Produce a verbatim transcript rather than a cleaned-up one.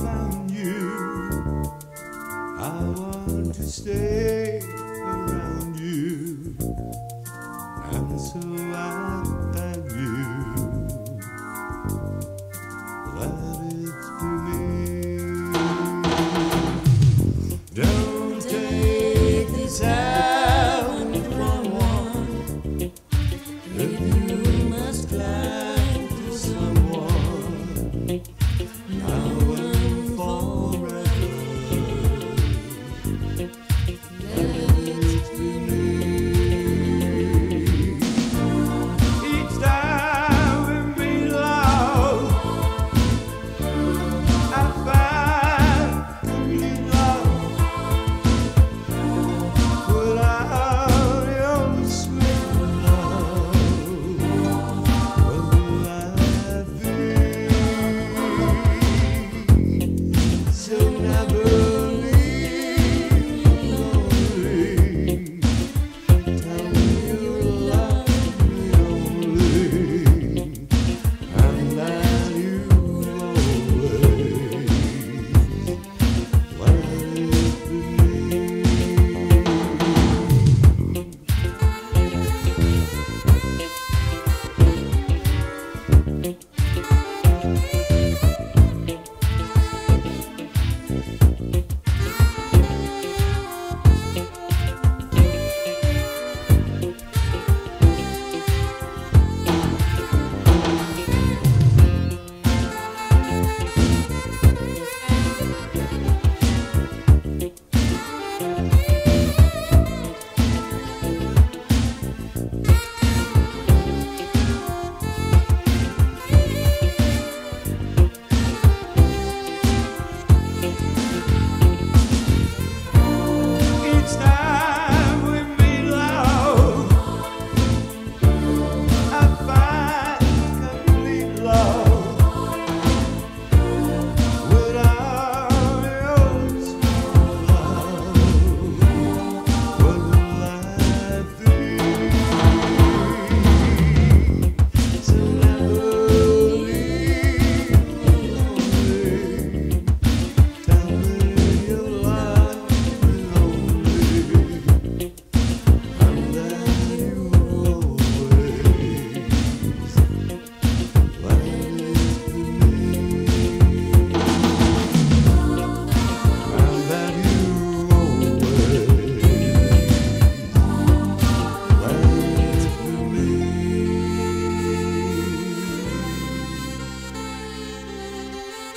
found you, I want to stay.